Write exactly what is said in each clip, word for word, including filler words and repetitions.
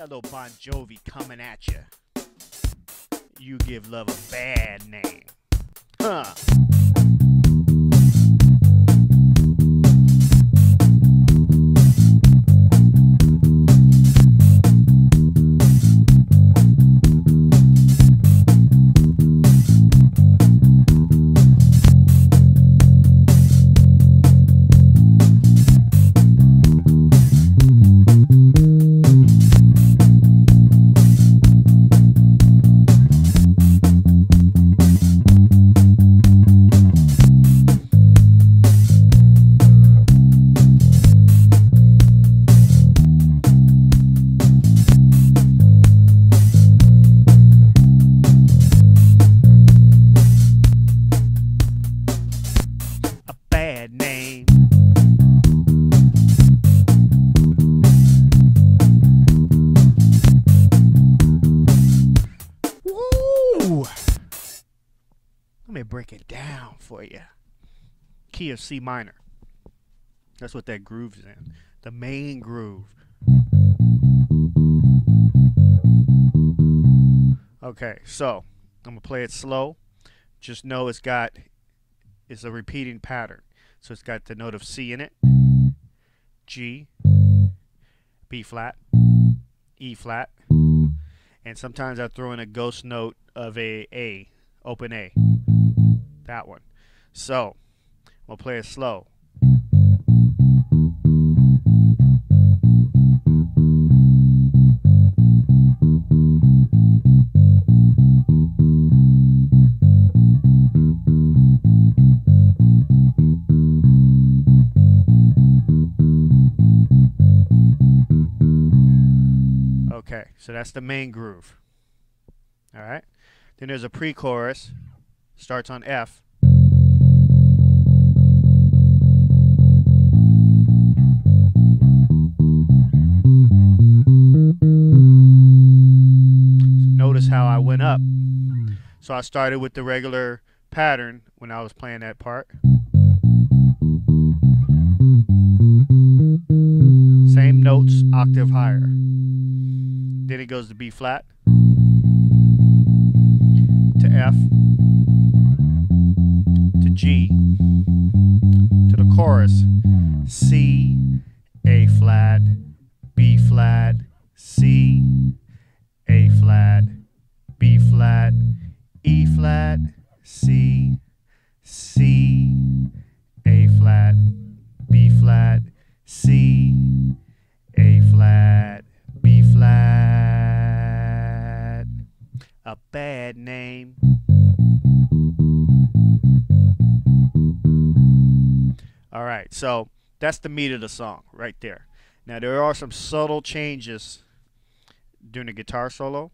Got a little Bon Jovi coming at you. You give love a bad name. Huh. Let me break it down for you. Key of C minor. That's what that groove's in. The main groove. Okay, so I'm gonna play it slow. Just know it's got, it's a repeating pattern. So it's got the note of C in it, G, B flat, E flat, and sometimes I throw in a ghost note of a A, open A. That one. So we'll play it slow. Okay, so that's the main groove. All right. Then there's a pre-chorus. Starts on F. Notice how I went up. So I started with the regular pattern when I was playing that part. Same notes, octave higher. Then it goes to B flat, to F, to G, to the chorus, C, A flat, B flat, C, A flat, B flat, E flat, C, C, A flat, B flat, C, A flat, B flat. A bad name. All right, so that's the meat of the song right there. Now, there are some subtle changes during the guitar solo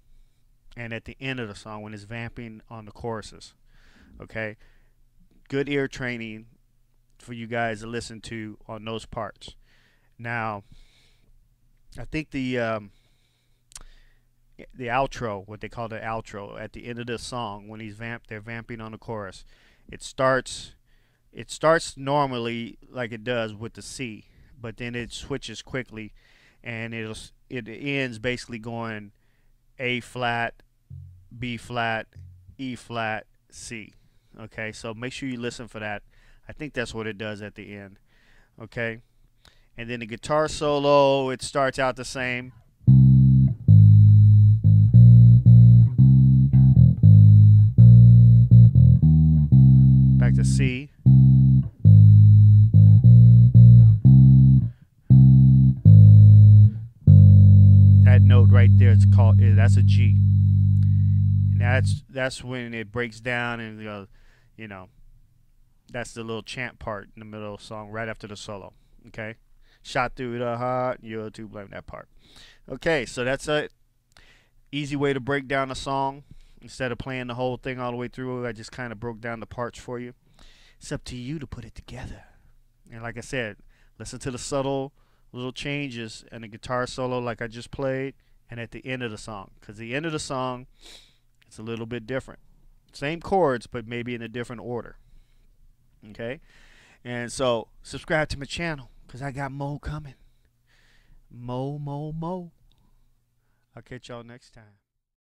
and at the end of the song when it's vamping on the choruses, okay? Good ear training for you guys to listen to on those parts. Now, I think the um, the outro, what they call the outro, at the end of this song when he's vamp, they're vamping on the chorus, it starts... It starts normally like it does with the C, but then it switches quickly, and it'll, it ends basically going A flat, B flat, E flat, C. Okay, so make sure you listen for that. I think that's what it does at the end. Okay, and then the guitar solo, it starts out the same. Back to C. That note right there, it's called, that's a G, and that's that's when it breaks down, and you know, you know that's the little chant part in the middle of the song right after the solo. Okay, shot through the heart, you're to blame, that part. Okay, so that's a easy way to break down a song. Instead of playing the whole thing all the way through, I just kind of broke down the parts for you. It's up to you to put it together, and like I said, listen to the subtle little changes and the guitar solo like I just played, and at the end of the song, because the end of the song, it's a little bit different. Same chords, but maybe in a different order. Okay, and so subscribe to my channel, because I got more coming. Mo, mo, mo. catch y'all next time.